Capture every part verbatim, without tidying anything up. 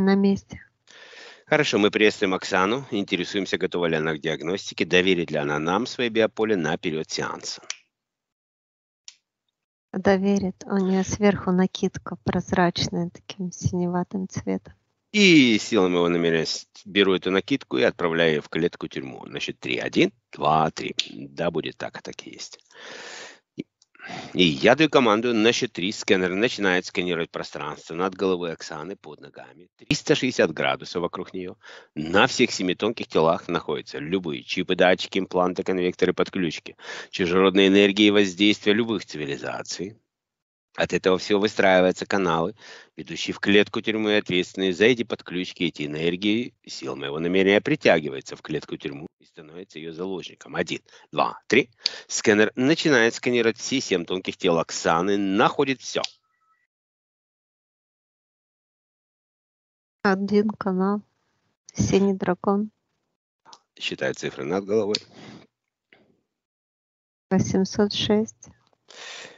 мы на месте. Хорошо, мы приветствуем Оксану, интересуемся, готова ли она к диагностике, доверит ли она нам свои биополе на период сеанса. Доверит. У нее сверху накидка прозрачная, таким синеватым цветом. И силами его намерения беру эту накидку и отправляю ее в клетку-тюрьму. Значит, три, один, два, три. Да, будет так, так и есть. И я даю команду на счет три. Сканер начинает сканировать пространство над головой Оксаны, под ногами. триста шестьдесят градусов вокруг нее. На всех семи тонких телах находятся любые чипы, датчики, импланты, конвекторы, подключки. Чужеродные энергии и воздействия любых цивилизаций. От этого всего выстраиваются каналы, ведущие в клетку тюрьмы, ответственные за эти подключки, эти энергии. Сила моего намерения притягивается в клетку тюрьму и становится ее заложником. Один, два, три. Сканер начинает сканировать все семь тонких тел Оксаны, находит все. Один канал. Синий дракон. Считает цифры над головой. восемьсот шесть.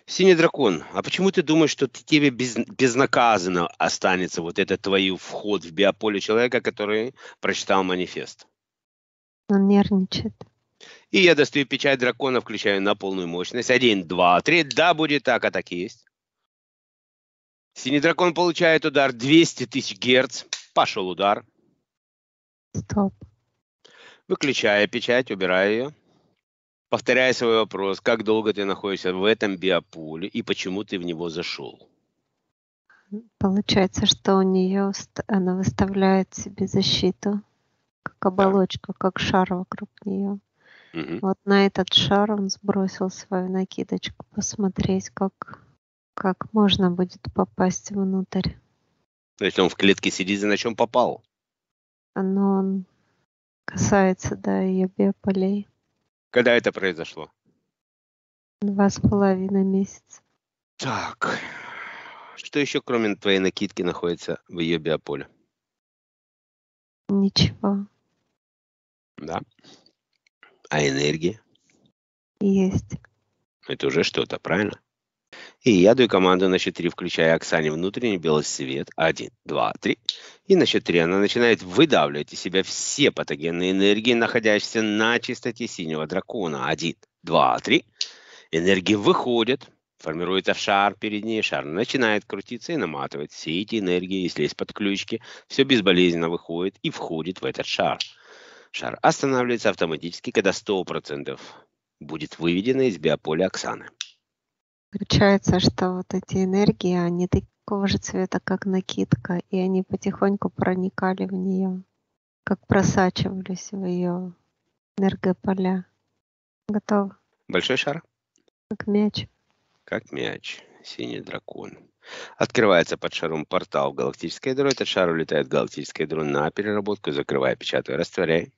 Синий дракон, а почему ты думаешь, что тебе без, безнаказанно останется вот этот твой вход в биополе человека, который прочитал манифест? Он нервничает. И я достаю печать дракона, включаю на полную мощность. Один, два, три. Да, будет так, а так и есть. Синий дракон получает удар двести тысяч герц. Пошел удар. Стоп. Выключаю печать, убираю ее. Повторяю свой вопрос, как долго ты находишься в этом биополе и почему ты в него зашел? Получается, что у нее она выставляет себе защиту, как оболочка, да, как шар вокруг нее. Угу. Вот на этот шар он сбросил свою накидочку, посмотреть, как, как можно будет попасть внутрь. То есть он в клетке сидит, за на чем попал? Но он касается, да, ее биополей. Когда это произошло? Два с половиной месяца. Так, что еще, кроме твоей накидки, находится в ее биополе? Ничего. Да. А энергия? Есть. Это уже что-то, правильно? И я даю команду на счет три, включая Оксане внутренний белый свет. Один, два, три. И на счет три она начинает выдавливать из себя все патогенные энергии, находящиеся на частоте синего дракона. Один, два, три. Энергии выходят, формируется в шар перед ней. Шар начинает крутиться и наматывать все эти энергии, если есть подключки. Все безболезненно выходит и входит в этот шар. Шар останавливается автоматически, когда сто процентов будет выведено из биополя Оксаны. Получается, что вот эти энергии, они такого же цвета, как накидка, и они потихоньку проникали в нее, как просачивались в ее энергополя. Готово. Большой шар? Как мяч. Как мяч. Синий дракон. Открывается под шаром портал в галактическое ядро. Этот шар улетает в галактическое ядро на переработку. Закрывай, печатай, растворяй.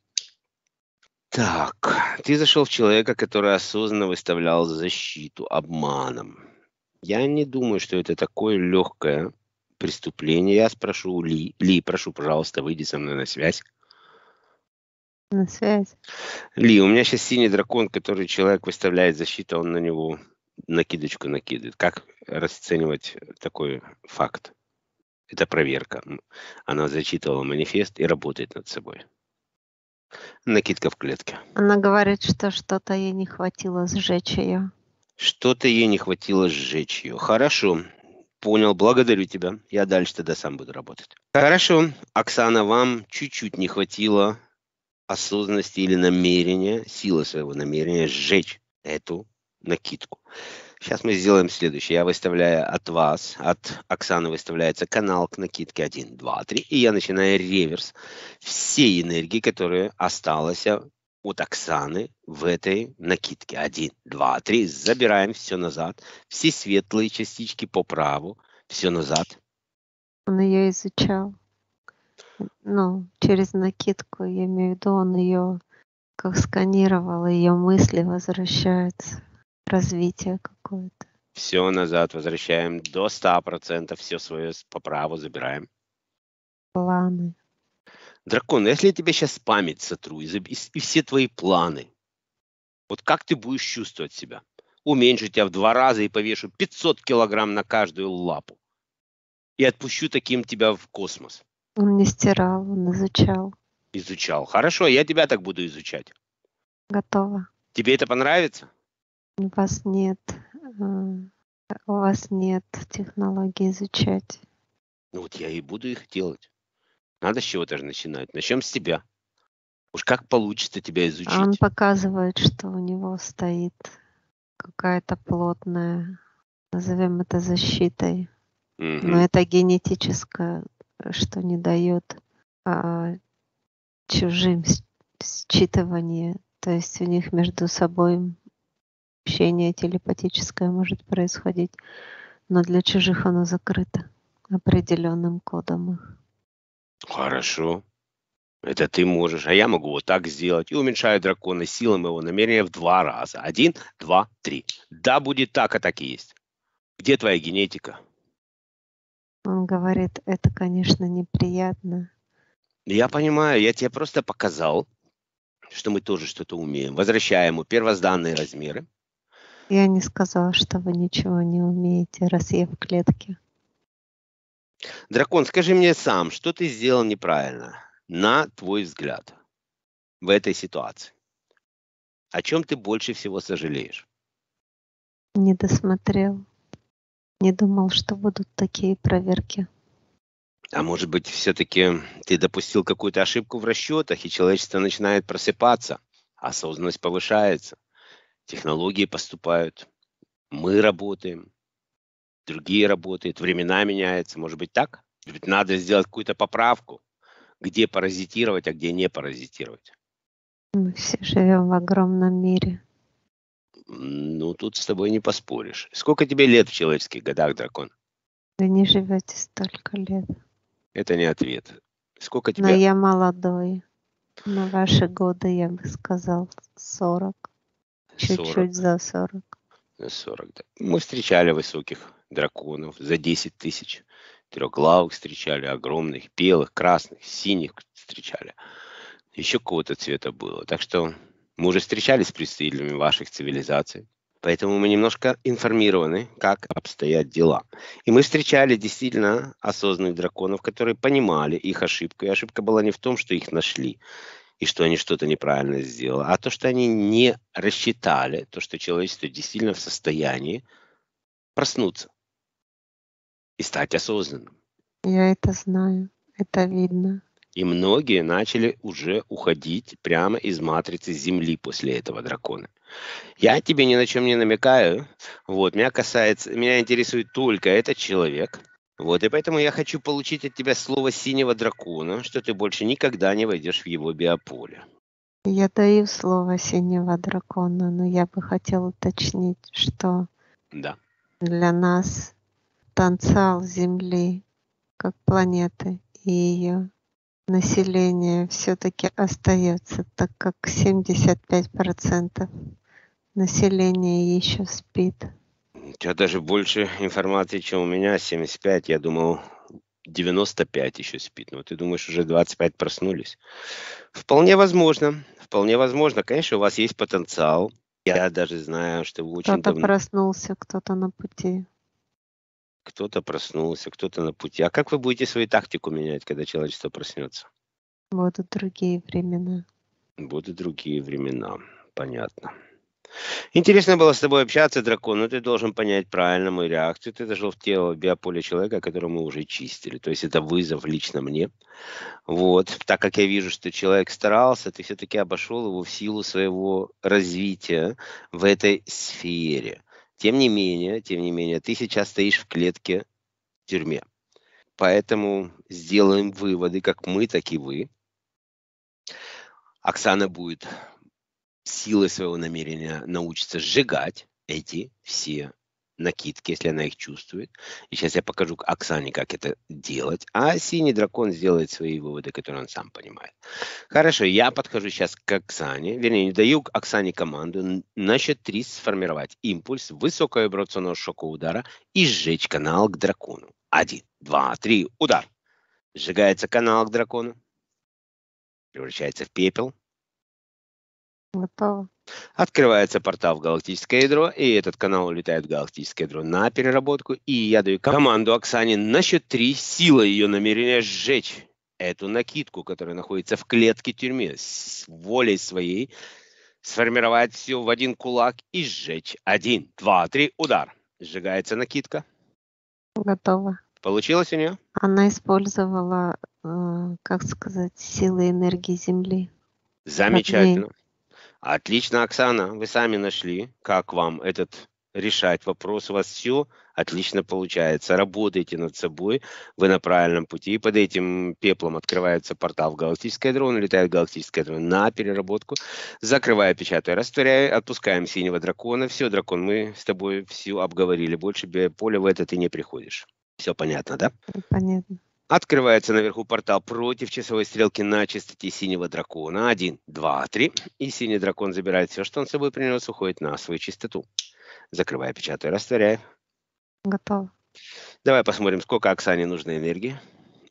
Так, ты зашел в человека, который осознанно выставлял защиту обманом. Я не думаю, что это такое легкое преступление. Я спрошу Ли. Ли, прошу, пожалуйста, выйди со мной на связь. На связь. Ли, у меня сейчас синий дракон, который человек выставляет защиту, он на него накидочку накидывает. Как расценивать такой факт? Это проверка. Она зачитывала манифест и работает над собой. Накидка в клетке. Она говорит, что что-то ей не хватило сжечь ее. Что-то ей не хватило сжечь ее. Хорошо. Понял. Благодарю тебя. Я дальше тогда сам буду работать. Хорошо. Оксана, вам чуть-чуть не хватило осознанности или намерения, силы своего намерения сжечь эту накидку. Сейчас мы сделаем следующее. Я выставляю от вас, от Оксаны выставляется канал к накидке один, два, три. И я начинаю реверс всей энергии, которая осталась от Оксаны в этой накидке. один, два, три. Забираем все назад. Все светлые частички по праву. Все назад. Он ее изучал. Ну, через накидку, я имею в виду, он ее как сканировал, ее мысли возвращаются. Развитие какое-то. Все назад возвращаем до ста процентов. Все свое по праву забираем. Планы. Дракон, если я тебе сейчас память сотру и, и, и все твои планы, вот как ты будешь чувствовать себя? Уменьшу тебя в два раза и повешу пятьсот килограмм на каждую лапу. И отпущу таким тебя в космос. Он не стирал, он изучал. Изучал. Хорошо, я тебя так буду изучать. Готово. Тебе это понравится? У вас нет. У вас нет технологий изучать. Ну вот я и буду их делать. Надо с чего-то же начинать. Начнем с тебя. Уж как получится тебя изучить. Он показывает, что у него стоит какая-то плотная, назовем это защитой. Угу. Но это генетическое, что не дает а, чужим считывание. То есть у них между собой общение телепатическое может происходить, но для чужих оно закрыто определенным кодом их. Хорошо. Это ты можешь, а я могу вот так сделать. И уменьшаю дракона силой моего намерения в два раза. Один, два, три. Да, будет так, а так и есть. Где твоя генетика? Он говорит, это, конечно, неприятно. Я понимаю, я тебе просто показал, что мы тоже что-то умеем. Возвращаем ему первозданные размеры. Я не сказала, что вы ничего не умеете, раз я в клетке. Дракон, скажи мне сам, что ты сделал неправильно, на твой взгляд, в этой ситуации? О чем ты больше всего сожалеешь? Не досмотрел. Не думал, что будут такие проверки. А может быть, все-таки ты допустил какую-то ошибку в расчетах, и человечество начинает просыпаться, осознанность повышается, технологии поступают, мы работаем. Другие работают, времена меняются. Может быть, так? Ведь надо сделать какую-то поправку, где паразитировать, а где не паразитировать. Мы все живем в огромном мире. Ну, тут с тобой не поспоришь. Сколько тебе лет в человеческих годах, дракон? Вы не живете столько лет. Это не ответ. Сколько тебе... Но я молодой. На ваши годы, я бы сказал, сорок. Чуть-чуть за сорок. сорок, да. Мы встречали высоких драконов за десять тысяч. Трехглавых встречали, огромных, белых, красных, синих встречали. Еще какого-то цвета было. Так что мы уже встречались с представителями ваших цивилизаций. Поэтому мы немножко информированы, как обстоят дела. И мы встречали действительно осознанных драконов, которые понимали их ошибку. И ошибка была не в том, что их нашли, и что они что-то неправильно сделали, а то, что они не рассчитали, то, что человечество действительно в состоянии проснуться и стать осознанным. Я это знаю, это видно. И многие начали уже уходить прямо из матрицы Земли после этого дракона. Я тебе ни на чем не намекаю, вот, меня касается, меня интересует только этот человек. Вот, и поэтому я хочу получить от тебя слово синего дракона, что ты больше никогда не войдешь в его биополе. Я даю слово синего дракона, но я бы хотела уточнить, что да. Для нас потенциал Земли как планеты и ее население все-таки остается, так как семьдесят пять процентов населения еще спит. У тебя даже больше информации, чем у меня, семьдесят пять, я думал, девяносто пять еще спит. Но ты думаешь, уже двадцать пять проснулись? Вполне возможно, вполне возможно. Конечно, у вас есть потенциал. Я даже знаю, что вы очень давно... Кто-то проснулся, кто-то на пути. Кто-то проснулся, кто-то на пути. А как вы будете свою тактику менять, когда человечество проснется? Будут другие времена. Будут другие времена, понятно. Интересно было с тобой общаться, дракон, но ты должен понять правильно мою реакцию. Ты зашел в тело, в биополе человека, которого мы уже чистили. То есть это вызов лично мне. Вот. Так как я вижу, что человек старался, ты все-таки обошел его в силу своего развития в этой сфере. Тем не менее, тем не менее, ты сейчас стоишь в клетке в тюрьме. Поэтому сделаем выводы, как мы, так и вы. Оксана будет... силой своего намерения научится сжигать эти все накидки, если она их чувствует. И сейчас я покажу Оксане, как это делать. А синий дракон сделает свои выводы, которые он сам понимает. Хорошо, я подхожу сейчас к Оксане. Вернее, даю Оксане команду на счет три сформировать импульс высокого вибрационного шока удара и сжечь канал к дракону. Один, два, три, удар. Сжигается канал к дракону. Превращается в пепел. Готово. Открывается портал в галактическое ядро, и этот канал улетает в галактическое ядро на переработку. И я даю команду Оксане на счет три силой ее намерения сжечь эту накидку, которая находится в клетке тюрьмы, с волей своей сформировать все в один кулак и сжечь. Один, два, три, удар. Сжигается накидка. Готово. Получилось у нее? Она использовала, э, как сказать, силы энергии Земли. Замечательно. Отлично, Оксана, вы сами нашли, как вам этот решать вопрос. У вас все отлично получается. Работайте над собой, вы на правильном пути. Под этим пеплом открывается портал в галактическое ядро, летает галактическое ядро на переработку. Закрывая, печатая, растворяя, отпускаем синего дракона. Все, дракон, мы с тобой все обговорили. Больше биополя в это ты не приходишь. Все понятно, да? Понятно. Открывается наверху портал против часовой стрелки на частоте синего дракона. Один, два, три. И синий дракон забирает все, что он с собой принес, уходит на свою частоту. Закрывая, печатая, растворяя. Готово. Давай посмотрим, сколько Оксане нужно энергии.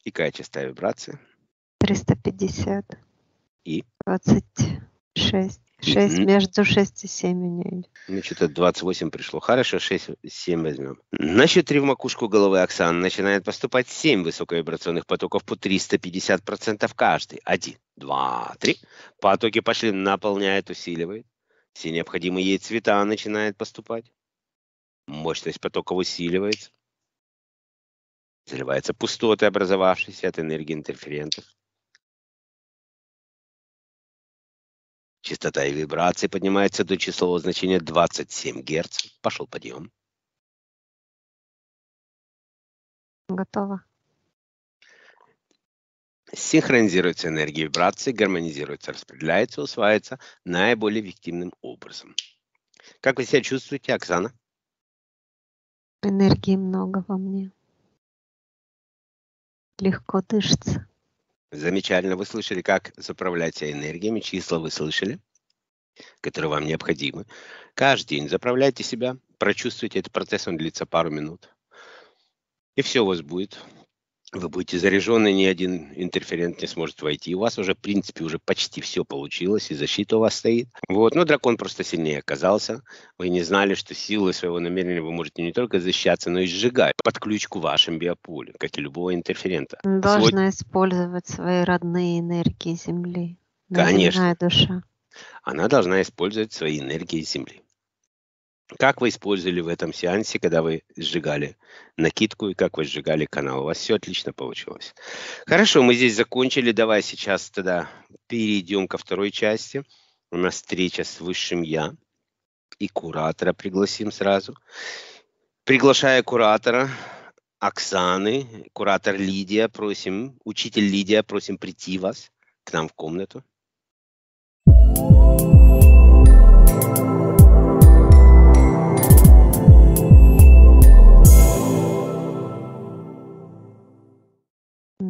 И какая частота вибрации? триста пятьдесят. И? двадцать шесть. шесть, mm-hmm. Между шесть и семь у нее идет. Ну, что-то двадцать восемь пришло. Хорошо, шесть, семь возьмем. На счет три в макушку головы Оксаны начинает поступать семь высоковибрационных потоков по триста пятьдесят процентов каждый. один, два, три. Потоки пошли, наполняет, усиливает. Все необходимые ей цвета начинают поступать. Мощность потоков усиливается. Заливаются пустоты, образовавшиеся от энергии интерферентов. Частота и вибрации поднимается до числового значения двадцать семь Гц. Пошел подъем. Готово. Синхронизируется энергия вибрации, гармонизируется, распределяется, усваивается наиболее эффективным образом. Как вы себя чувствуете, Оксана? Энергии много во мне. Легко дышится. Замечательно. Вы слышали, как заправлять себя энергиями. Числа вы слышали, которые вам необходимы. Каждый день заправляйте себя, прочувствуйте этот процесс, он длится пару минут. И все у вас будет. Вы будете заряжены, ни один интерферент не сможет войти. У вас уже, в принципе, уже почти все получилось, и защита у вас стоит. Вот. Но дракон просто сильнее оказался. Вы не знали, что силой своего намерения вы можете не только защищаться, но и сжигать под ключ к вашим биополю, как и любого интерферента. Должна Свой... использовать свои родные энергии Земли. Конечно. Душа. Она должна использовать свои энергии Земли. Как вы использовали в этом сеансе, когда вы сжигали накидку и как вы сжигали канал? У вас все отлично получилось. Хорошо, мы здесь закончили. Давай сейчас тогда перейдем ко второй части. У нас встреча с Высшим Я. И куратора пригласим сразу. Приглашая куратора Оксаны, куратор Лидия, просим, учитель Лидия, просим прийти вас к нам в комнату.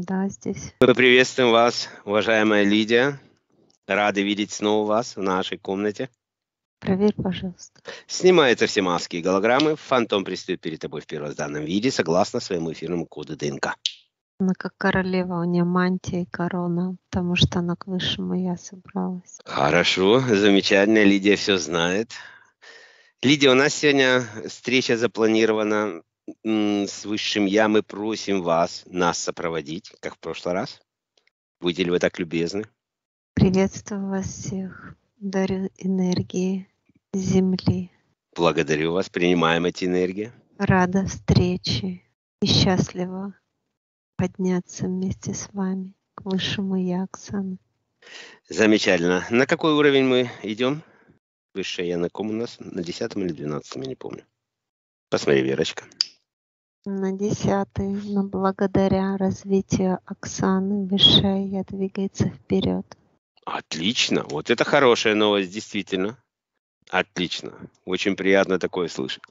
Да, здесь. Мы приветствуем вас, уважаемая Лидия. Рады видеть снова вас в нашей комнате. Проверь, пожалуйста. Снимаются все маски и голограммы. Фантом предстает перед тобой в первозданном виде, согласно своему эфирному коду ДНК. Она как королева, у нее мантия и корона, потому что она к Высшему Я собралась. Хорошо, замечательно. Лидия все знает. Лидия, у нас сегодня встреча запланирована с Высшим Я, мы просим вас нас сопроводить, как в прошлый раз. Будете ли вы так любезны? Приветствую вас всех. Дарю энергии Земли. Благодарю вас. Принимаем эти энергии. Рада встрече и счастлива подняться вместе с вами к Высшему Я, Оксана. Замечательно. На какой уровень мы идем? Высшее Я на ком у нас? На десятом или двенадцатом, я не помню. Посмотри, Верочка. На десятый, но благодаря развитию Оксаны Высшее Я двигается вперед. Отлично, вот это хорошая новость, действительно. Отлично, очень приятно такое слышать.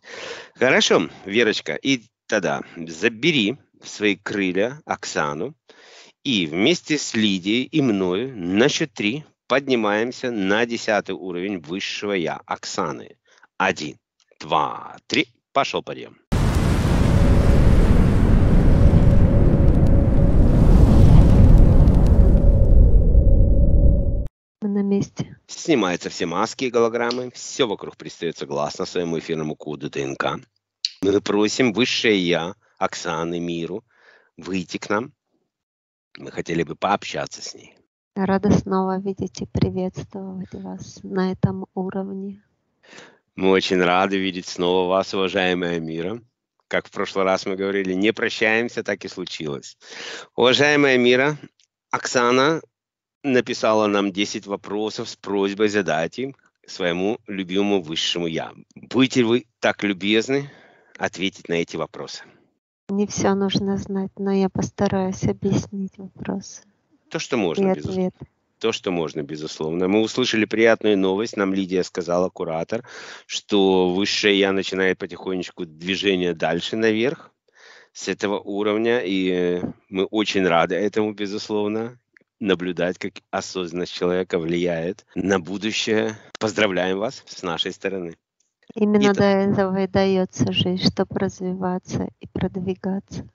Хорошо, Верочка, и тогда забери в свои крылья Оксану и вместе с Лидией и мною на счет три поднимаемся на десятый уровень Высшего Я Оксаны. Один, два, три, пошел подъем. На месте. Снимаются все маски и голограммы. Все вокруг предстает согласно своему эфирному коду ДНК. Мы просим Высшее Я, Оксаны, Миру, выйти к нам Мы хотели бы пообщаться с ней. Рада снова видеть и приветствовать вас на этом уровне. Мы очень рады видеть снова вас, уважаемая Мира. Как в прошлый раз мы говорили, не прощаемся, так и случилось. Уважаемая Мира, Оксана написала нам десять вопросов с просьбой задать им своему любимому высшему Я. Будете вы так любезны ответить на эти вопросы? Не все нужно знать, но я постараюсь объяснить вопросы. То, что можно, безусловно. То, что можно, безусловно. Мы услышали приятную новость. Нам Лидия сказала, куратор, что высшее Я начинает потихонечку движение дальше наверх с этого уровня. И мы очень рады этому, безусловно, наблюдать, как осознанность человека влияет на будущее. Поздравляем вас с нашей стороны. Именно и до этого и дается жизнь, чтобы развиваться и продвигаться.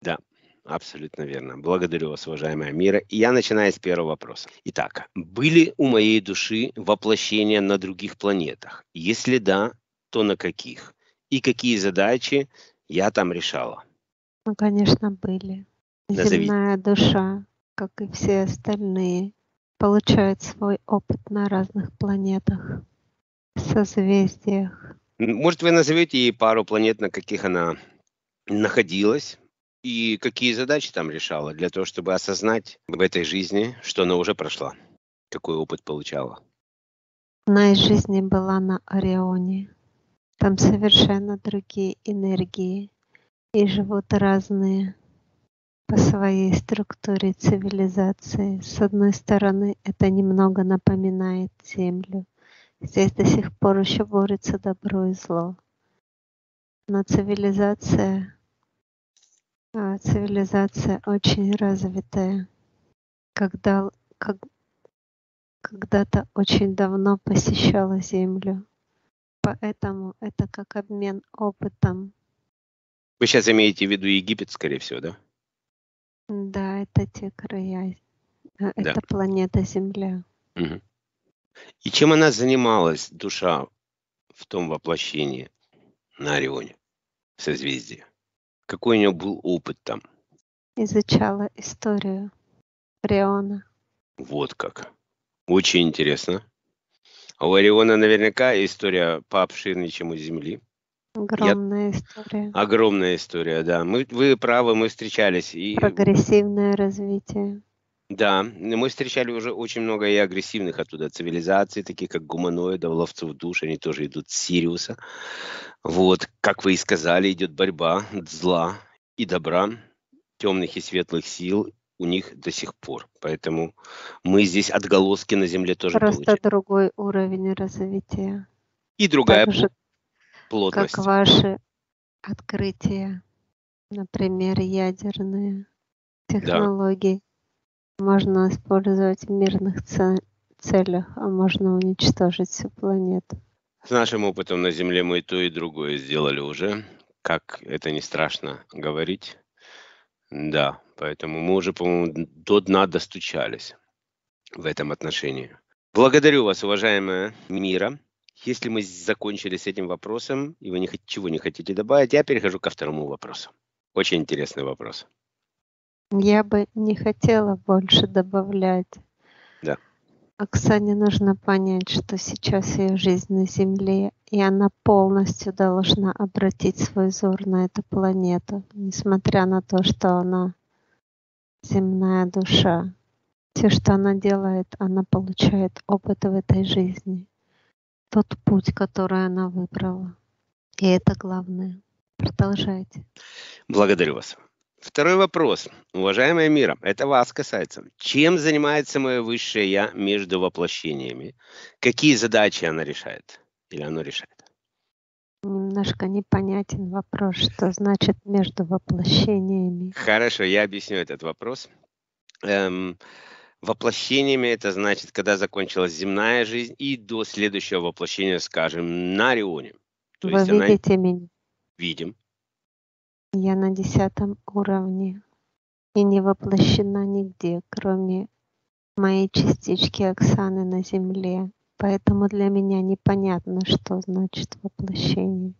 Да. Абсолютно верно. Благодарю вас, уважаемая Мира. И я начинаю с первого вопроса. Итак, были у моей души воплощения на других планетах? Если да, то на каких? И какие задачи я там решала? Ну, конечно, были. Земная душа, как и все остальные, получает свой опыт на разных планетах, созвездиях. Может, вы назовете ей пару планет, на каких она находилась? И какие задачи там решала для того, чтобы осознать в этой жизни, что она уже прошла? Какой опыт получала? Она из жизни была на Орионе. Там совершенно другие энергии. И живут разные по своей структуре цивилизации. С одной стороны, это немного напоминает Землю. Здесь до сих пор еще борется добро и зло. Но цивилизация... Цивилизация очень развитая. Когда, как, когда-то очень давно посещала Землю. Поэтому это как обмен опытом. Вы сейчас имеете в виду Египет, скорее всего, да? Да, это те края. Да. Это планета Земля. Угу. И чем она занималась, душа, в том воплощении на Орионе, в созвездии? Какой у нее был опыт там? Изучала историю Ориона. Вот как. Очень интересно. А у Ориона наверняка история пообширнее, чем у Земли. Огромная Я... история. Огромная история, да. Мы, вы правы, мы встречались. И... Прогрессивное развитие. Да, мы встречали уже очень много и агрессивных оттуда цивилизаций, таких как гуманоидов, ловцев душ, они тоже идут с Сириуса. Вот, как вы и сказали, идет борьба зла и добра, темных и светлых сил у них до сих пор. Поэтому мы здесь отголоски на Земле тоже Просто получаем. Другой уровень развития. И другая так же, плотность. Как ваши открытия, например, ядерные технологии. Да. Можно использовать в мирных целях, а можно уничтожить всю планету. С нашим опытом на Земле мы и то, и другое сделали уже. Как это не страшно говорить. Да, поэтому мы уже, по-моему, до дна достучались в этом отношении. Благодарю вас, уважаемая Мира. Если мы закончили с этим вопросом, и вы ничего не хотите добавить, я перехожу ко второму вопросу. Очень интересный вопрос. Я бы не хотела больше добавлять. Да. Оксане нужно понять, что сейчас ее жизнь на Земле, и она полностью должна обратить свой взор на эту планету, несмотря на то, что она земная душа. Все, что она делает, она получает опыт в этой жизни. Тот путь, который она выбрала. И это главное. Продолжайте. Благодарю вас. Второй вопрос. Уважаемая Мира, это вас касается. Чем занимается мое высшее Я между воплощениями? Какие задачи она решает? Или оно решает? Немножко непонятен вопрос, что значит между воплощениями. Хорошо, я объясню этот вопрос. Эм, воплощениями это значит, когда закончилась земная жизнь и до следующего воплощения, скажем, на Орионе. То Вы есть видите она... меня? Видим. Я на десятом уровне и не воплощена нигде, кроме моей частички Оксаны на Земле. Поэтому для меня непонятно, что значит воплощение.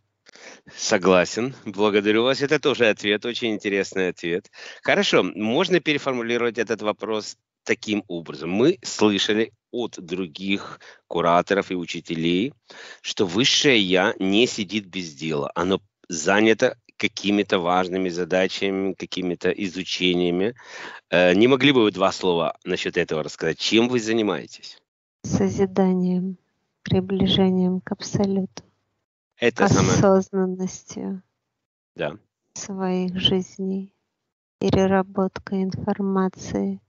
Согласен. Благодарю вас. Это тоже ответ, очень интересный ответ. Хорошо, можно переформулировать этот вопрос таким образом. Мы слышали от других кураторов и учителей, что высшее Я не сидит без дела. Оно занято какими-то важными задачами, какими-то изучениями. Не могли бы вы два слова насчет этого рассказать? Чем вы занимаетесь? Созиданием, приближением к абсолюту. Это осознанностью самое... да. своих жизней, переработка информации,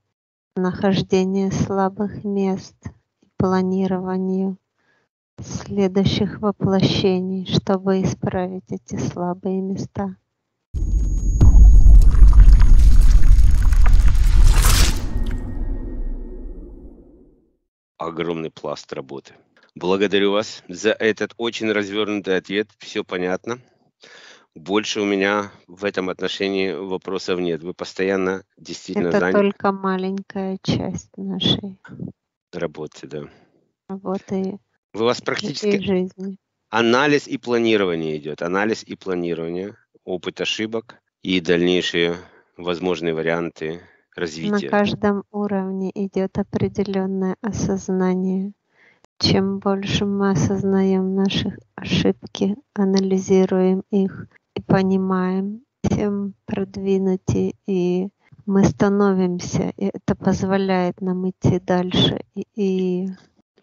нахождение слабых мест и планированию следующих воплощений, чтобы исправить эти слабые места. Огромный пласт работы. Благодарю вас за этот очень развернутый ответ. Все понятно. Больше у меня в этом отношении вопросов нет. Вы постоянно действительно заняты. Это только маленькая часть нашей работы, да. Работы. У вас практически жизни. Анализ и планирование идет. Анализ и планирование, опыт ошибок и дальнейшие возможные варианты развития. На каждом уровне идет определенное осознание. Чем больше мы осознаем наши ошибки, анализируем их и понимаем, тем продвинутее и мы становимся. И это позволяет нам идти дальше и, и,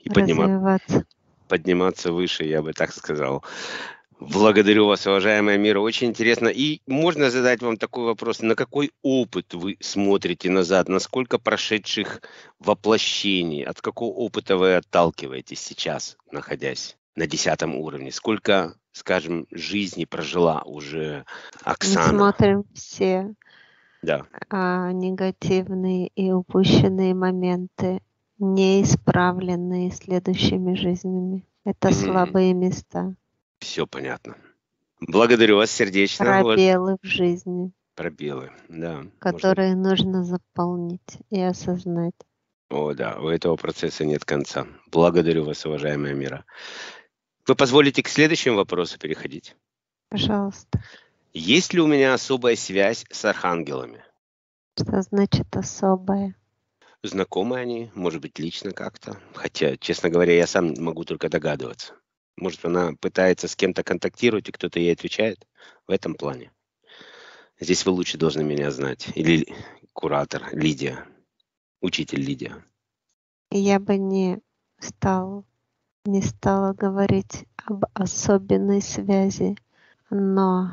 и развиваться. Подниматься выше, я бы так сказал. Благодарю вас, уважаемая Мира. Очень интересно. И можно задать вам такой вопрос. На какой опыт вы смотрите назад? Насколько прошедших воплощений? От какого опыта вы отталкиваетесь сейчас, находясь на десятом уровне? Сколько, скажем, жизни прожила уже Оксана? Мы смотрим все да. негативные и упущенные моменты, неисправленные следующими жизнями. Это mm-hmm. слабые места. Все понятно. Благодарю вас сердечно. Пробелы вот. В жизни. Пробелы, да. Которые можно... нужно заполнить и осознать. О, да, у этого процесса нет конца. Благодарю вас, уважаемая Мира. Вы позволите к следующему вопросу переходить? Пожалуйста. Есть ли у меня особая связь с архангелами? Что значит особая? Знакомы они, может быть, лично как-то. Хотя, честно говоря, я сам могу только догадываться. Может, она пытается с кем-то контактировать, и кто-то ей отвечает в этом плане. Здесь вы лучше должны меня знать. Или куратор Лидия, учитель Лидия. Я бы не, стал, не стала говорить об особенной связи, но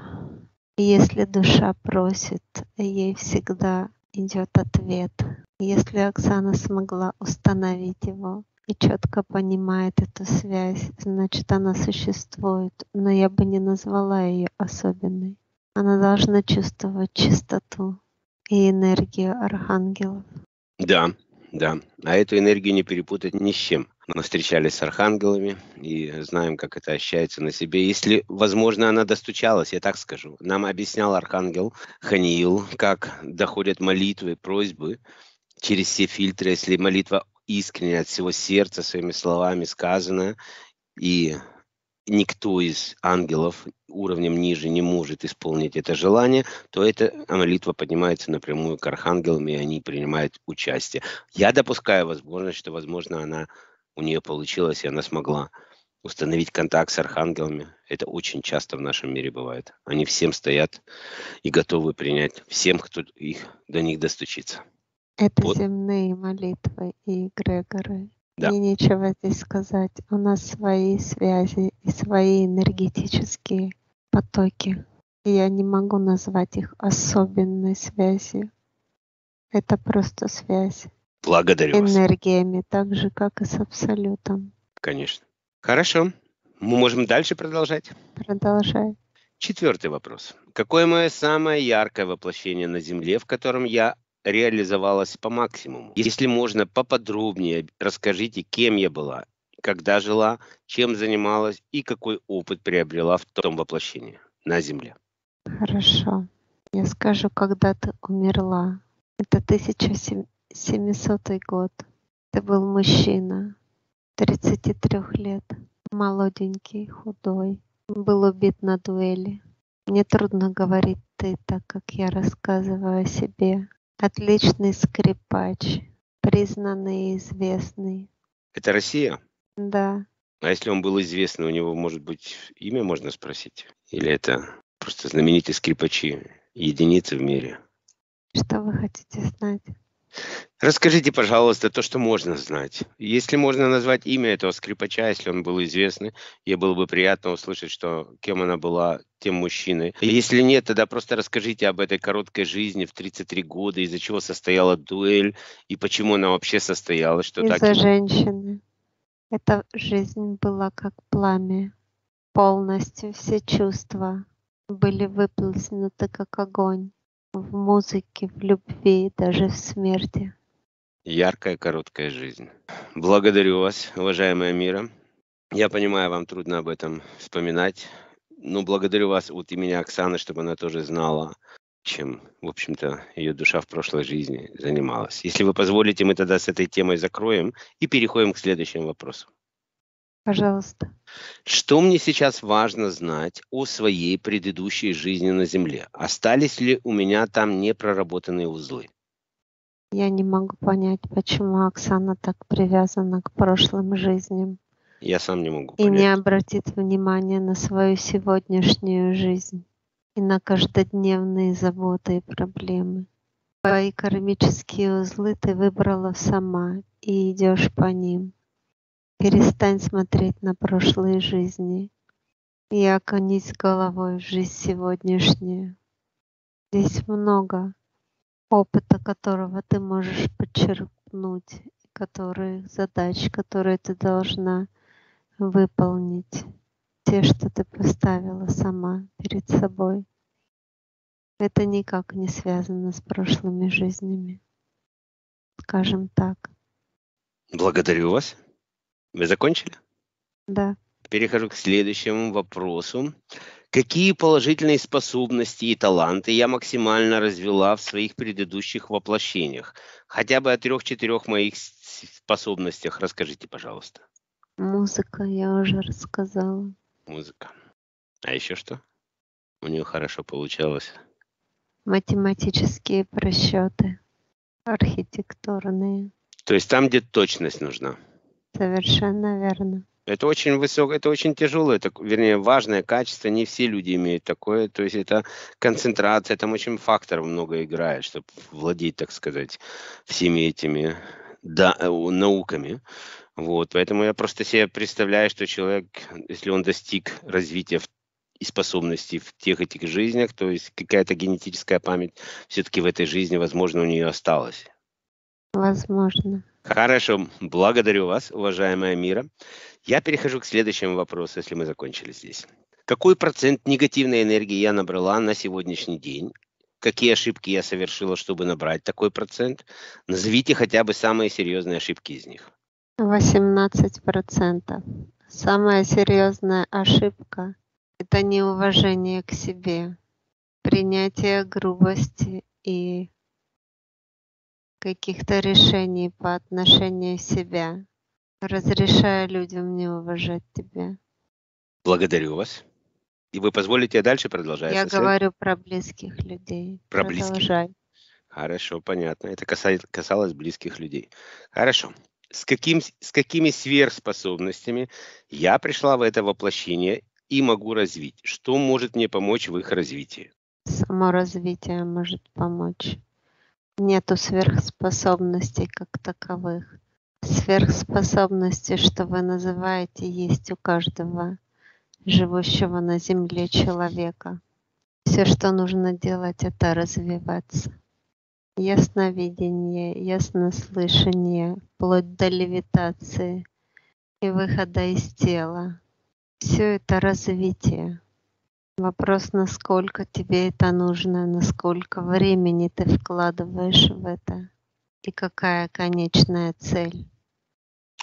если душа просит, ей всегда идет ответ. Если Оксана смогла установить его, и четко понимает эту связь, значит, она существует, но я бы не назвала ее особенной. Она должна чувствовать чистоту и энергию архангелов. Да, да. А эту энергию не перепутать ни с чем. Мы встречались с архангелами и знаем, как это ощущается на себе. Если, возможно, она достучалась, я так скажу. Нам объяснял архангел Ханиил, как доходят молитвы, просьбы через все фильтры, если молитва искренне от всего сердца, своими словами сказано, и никто из ангелов уровнем ниже не может исполнить это желание, то эта молитва поднимается напрямую к архангелам, и они принимают участие. Я допускаю возможность, что, возможно, она у нее получилась, и она смогла установить контакт с архангелами. Это очень часто в нашем мире бывает. Они всем стоят и готовы принять всем, кто их, до них достучится. Это вот. Земные молитвы и эгрегоры. Да. И нечего здесь сказать. У нас свои связи и свои энергетические потоки. И я не могу назвать их особенной связью. Это просто связь. Благодарю вас. Энергиями, так же, как и с Абсолютом. Конечно. Хорошо. Мы можем дальше продолжать? Продолжай. Четвертый вопрос. Какое мое самое яркое воплощение на Земле, в котором я реализовалась по максимуму? Если можно, поподробнее расскажите, кем я была, когда жила, чем занималась и какой опыт приобрела в том воплощении на Земле. Хорошо. Я скажу, когда ты умерла. Это тысяча семисотый год. Ты был мужчина, тридцати трёх лет, молоденький, худой, был убит на дуэли. Мне трудно говорить «ты», так как я рассказываю о себе. Отличный скрипач, признанный и известный. Это Россия? Да. А если он был известный, у него, может быть, имя можно спросить? Или это просто знаменитые скрипачи, единицы в мире? Что вы хотите знать? Расскажите, пожалуйста, то, что можно знать. Если можно назвать имя этого скрипача, если он был известный, ей было бы приятно услышать, что кем она была, тем мужчиной. Если нет, тогда просто расскажите об этой короткой жизни в тридцать три года, из-за чего состояла дуэль и почему она вообще состоялась. Что из-за так... женщины. Эта жизнь была как пламя. Полностью все чувства были выплеснуты как огонь. В музыке, в любви, даже в смерти. Яркая, короткая жизнь. Благодарю вас, уважаемая Мира. Я понимаю, вам трудно об этом вспоминать, но благодарю вас от имени Оксаны, чтобы она тоже знала, чем, в общем-то, ее душа в прошлой жизни занималась. Если вы позволите, мы тогда с этой темой закроем и переходим к следующему вопросу. Пожалуйста. Что мне сейчас важно знать о своей предыдущей жизни на Земле? Остались ли у меня там непроработанные узлы? Я не могу понять, почему Оксана так привязана к прошлым жизням. Я сам не могу понять. И не обратит внимания на свою сегодняшнюю жизнь и на каждодневные заботы и проблемы. Твои кармические узлы ты выбрала сама и идешь по ним. Перестань смотреть на прошлые жизни и окунись головой в жизнь сегодняшнюю. Здесь много опыта, которого ты можешь подчеркнуть, которые задач, которые ты должна выполнить, те, что ты поставила сама перед собой. Это никак не связано с прошлыми жизнями, скажем так. Благодарю вас. Вы закончили? Да. Перехожу к следующему вопросу. Какие положительные способности и таланты я максимально развила в своих предыдущих воплощениях? Хотя бы о трех-четырех моих способностях расскажите, пожалуйста. Музыка, я уже рассказала. Музыка. А еще что? У нее хорошо получалось. Математические просчеты, архитектурные. То есть там, где точность нужна? Совершенно верно. Это очень высокое, это очень тяжелое, это, вернее, важное качество. Не все люди имеют такое. То есть это концентрация, там очень факторов много играет, чтобы владеть, так сказать, всеми этими да, науками. Вот. Поэтому я просто себе представляю, что человек, если он достиг развития и способностей в тех этих жизнях, то есть какая-то генетическая память все-таки в этой жизни, возможно, у нее осталась. Возможно. Хорошо, благодарю вас, уважаемая Мира. Я перехожу к следующему вопросу, если мы закончили здесь. Какой процент негативной энергии я набрала на сегодняшний день? Какие ошибки я совершила, чтобы набрать такой процент? Назовите хотя бы самые серьезные ошибки из них. восемнадцать процентов. Самая серьезная ошибка – это неуважение к себе, принятие грубости и каких-то решений по отношению к себе, разрешая людям не уважать тебя. Благодарю вас. И вы позволите дальше продолжать? Я сосед? говорю про близких людей. Про Продолжай. близких? Хорошо, понятно. Это касалось, касалось близких людей. Хорошо. С, каким, с какими сверхспособностями я пришла в это воплощение и могу развить? Что может мне помочь в их развитии? Само развитие может помочь. Нету сверхспособностей как таковых. Сверхспособности, что вы называете, есть у каждого живущего на Земле человека. Все, что нужно делать, это развиваться. Ясновидение, яснослышание, вплоть до левитации и выхода из тела. Все это развитие. Вопрос, насколько тебе это нужно, насколько времени ты вкладываешь в это и какая конечная цель.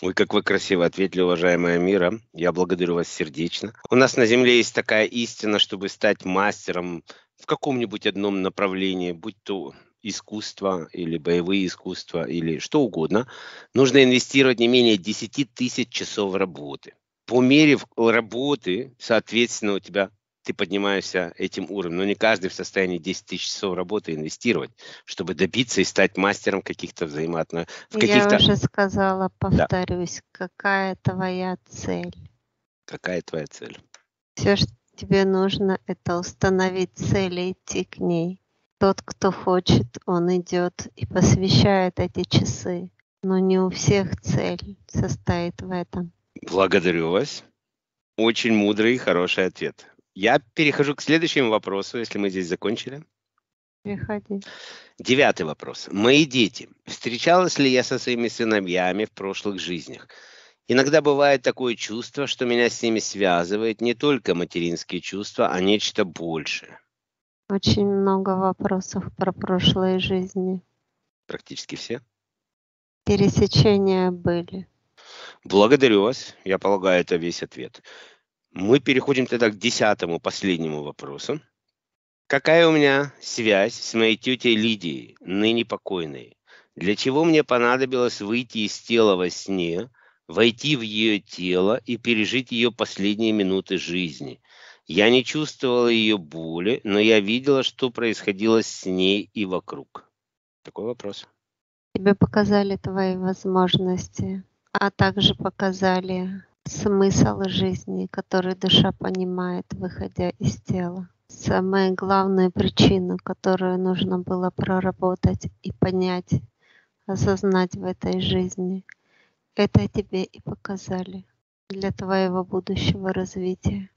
Ой, как вы красиво ответили, уважаемая Мира. Я благодарю вас сердечно. У нас на Земле есть такая истина, чтобы стать мастером в каком-нибудь одном направлении, будь то искусство или боевые искусства или что угодно, нужно инвестировать не менее десять тысяч часов работы. по мере работы, соответственно, у тебя ты поднимаешься этим уровнем. Но не каждый в состоянии десять тысяч часов работы инвестировать, чтобы добиться и стать мастером каких-то взаимоотношений. Я уже сказала, повторюсь, да. Какая твоя цель? Какая твоя цель? Все, что тебе нужно, это установить цель и идти к ней. Тот, кто хочет, он идет и посвящает эти часы. Но не у всех цель состоит в этом. Благодарю вас. Очень мудрый и хороший ответ. Я перехожу к следующему вопросу, если мы здесь закончили. Переходи. Девятый вопрос. Мои дети. Встречалась ли я со своими сыновьями в прошлых жизнях? Иногда бывает такое чувство, что меня с ними связывает не только материнские чувства, а нечто большее. Очень много вопросов про прошлые жизни. Практически все? Пересечения были. Благодарю вас. Я полагаю, это весь ответ. Мы переходим тогда к десятому, последнему вопросу. Какая у меня связь с моей тетей Лидией, ныне покойной? Для чего мне понадобилось выйти из тела во сне, войти в ее тело и пережить ее последние минуты жизни? Я не чувствовала ее боли, но я видела, что происходило с ней и вокруг. Такой вопрос. Тебе показали твои возможности, а также показали смысл жизни, который душа понимает, выходя из тела. Самая главная причина, которую нужно было проработать и понять, осознать в этой жизни, это тебе и показали для твоего будущего развития.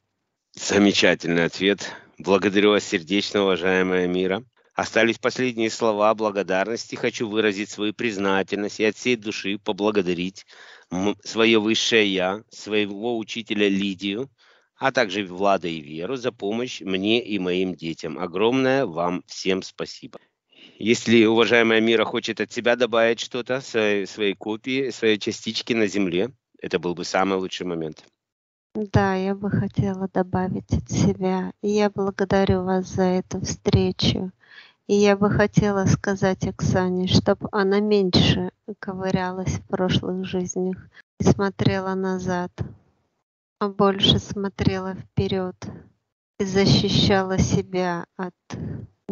Замечательный ответ. Благодарю вас сердечно, уважаемая Мира. Остались последние слова благодарности. Хочу выразить свою признательность и от всей души поблагодарить свое высшее Я, своего учителя Лидию, а также Влада и Веру за помощь мне и моим детям. Огромное вам всем спасибо. Если уважаемая Мира хочет от себя добавить что-то, свои, свои копии, свои частички на земле, это был бы самый лучший момент. Да, я бы хотела добавить от себя. Я благодарю вас за эту встречу. И я бы хотела сказать Оксане, чтобы она меньше ковырялась в прошлых жизнях и смотрела назад, а больше смотрела вперед и защищала себя от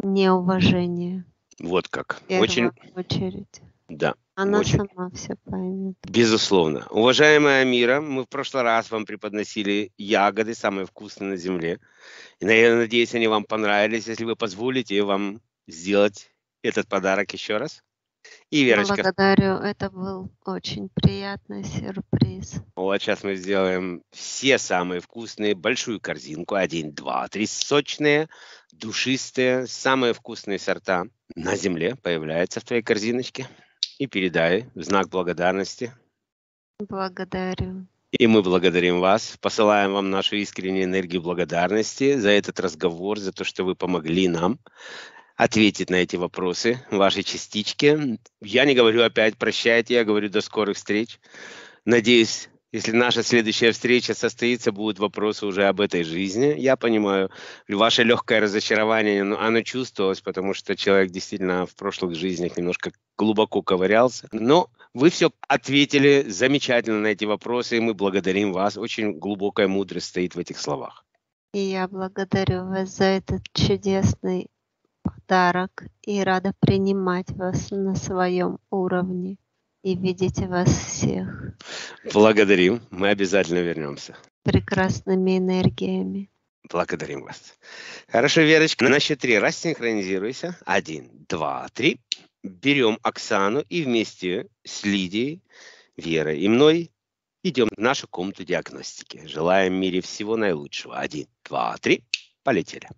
неуважения. Вот как. В первую очередь. Да. Она очень... сама все поймет. Безусловно. Уважаемая Мира, мы в прошлый раз вам преподносили ягоды, самые вкусные на земле. И, наверное, надеюсь, они вам понравились. Если вы позволите вам сделать этот подарок еще раз. И Верочка. Благодарю, это был очень приятный сюрприз. Вот сейчас мы сделаем все самые вкусные, большую корзинку, один, два, три, сочные, душистые, самые вкусные сорта на земле появляются в твоей корзиночке. И передай в знак благодарности. Благодарю. И мы благодарим вас, посылаем вам нашу искреннюю энергию благодарности за этот разговор, за то, что вы помогли нам ответить на эти вопросы, ваши частички. Я не говорю опять прощайте, я говорю до скорых встреч. Надеюсь, если наша следующая встреча состоится, будут вопросы уже об этой жизни. Я понимаю, ваше легкое разочарование, оно чувствовалось, потому что человек действительно в прошлых жизнях немножко глубоко ковырялся. Но вы все ответили замечательно на эти вопросы, и мы благодарим вас. Очень глубокая мудрость стоит в этих словах. И я благодарю вас за этот чудесный подарок и рада принимать вас на своем уровне и видеть вас всех. Благодарим. Мы обязательно вернемся. Прекрасными энергиями. Благодарим вас. Хорошо, Верочка. На счет три раз синхронизируйся. Один, два, три. Берем Оксану и вместе с Лидией, Верой и мной идем в нашу комнату диагностики. Желаем Мире всего наилучшего. Один, два, три. Полетели.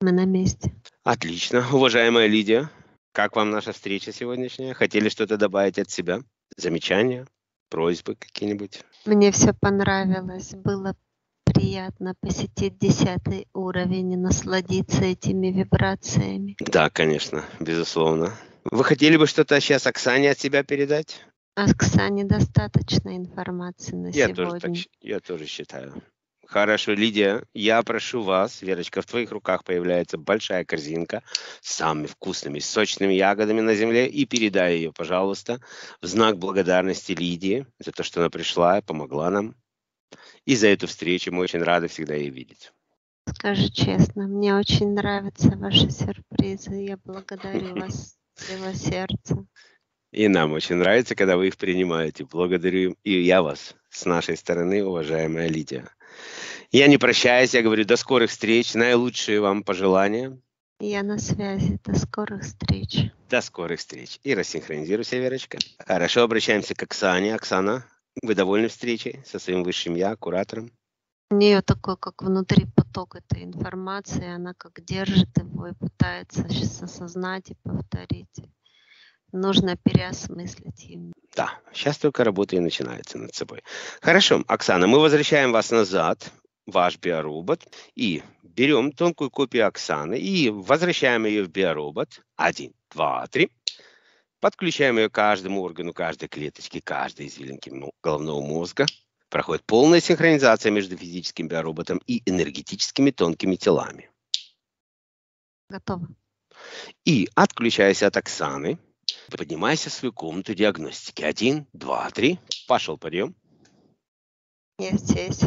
Мы на месте. Отлично. Уважаемая Лидия, как вам наша встреча сегодняшняя? Хотели что-то добавить от себя? Замечания? Просьбы какие-нибудь? Мне все понравилось. Было приятно посетить десятый уровень и насладиться этими вибрациями. Да, конечно, безусловно. Вы хотели бы что-то сейчас Оксане от себя передать? Оксане достаточно информации на я сегодня. Тоже так, я тоже считаю. Хорошо, Лидия, я прошу вас, Верочка, в твоих руках появляется большая корзинка с самыми вкусными, сочными ягодами на земле, и передай ее, пожалуйста, в знак благодарности Лидии за то, что она пришла и помогла нам. И за эту встречу мы очень рады всегда ее видеть. Скажу честно, мне очень нравятся ваши сюрпризы, я благодарю вас от всего сердца. И нам очень нравится, когда вы их принимаете. Благодарю и я вас с нашей стороны, уважаемая Лидия. Я не прощаюсь, я говорю, до скорых встреч, наилучшие вам пожелания. Я на связи, до скорых встреч. До скорых встреч. И рассинхронизируйся, Верочка. Хорошо, обращаемся к Оксане. Оксана, вы довольны встречей со своим высшим я, куратором? У нее такой, как внутри поток этой информации, она как держит его и пытается сейчас осознать и повторить. Нужно переосмыслить его. Да, сейчас только работа и начинается над собой. Хорошо, Оксана, мы возвращаем вас назад, ваш биоробот, и берем тонкую копию Оксаны и возвращаем ее в биоробот. Один, два, три. Подключаем ее к каждому органу, каждой клеточке, каждой извилинке головного мозга. Проходит полная синхронизация между физическим биороботом и энергетическими тонкими телами. Готово. И отключаясь от Оксаны, поднимайся в свою комнату диагностики. Один, два, три. Пошел подъем. Я здесь.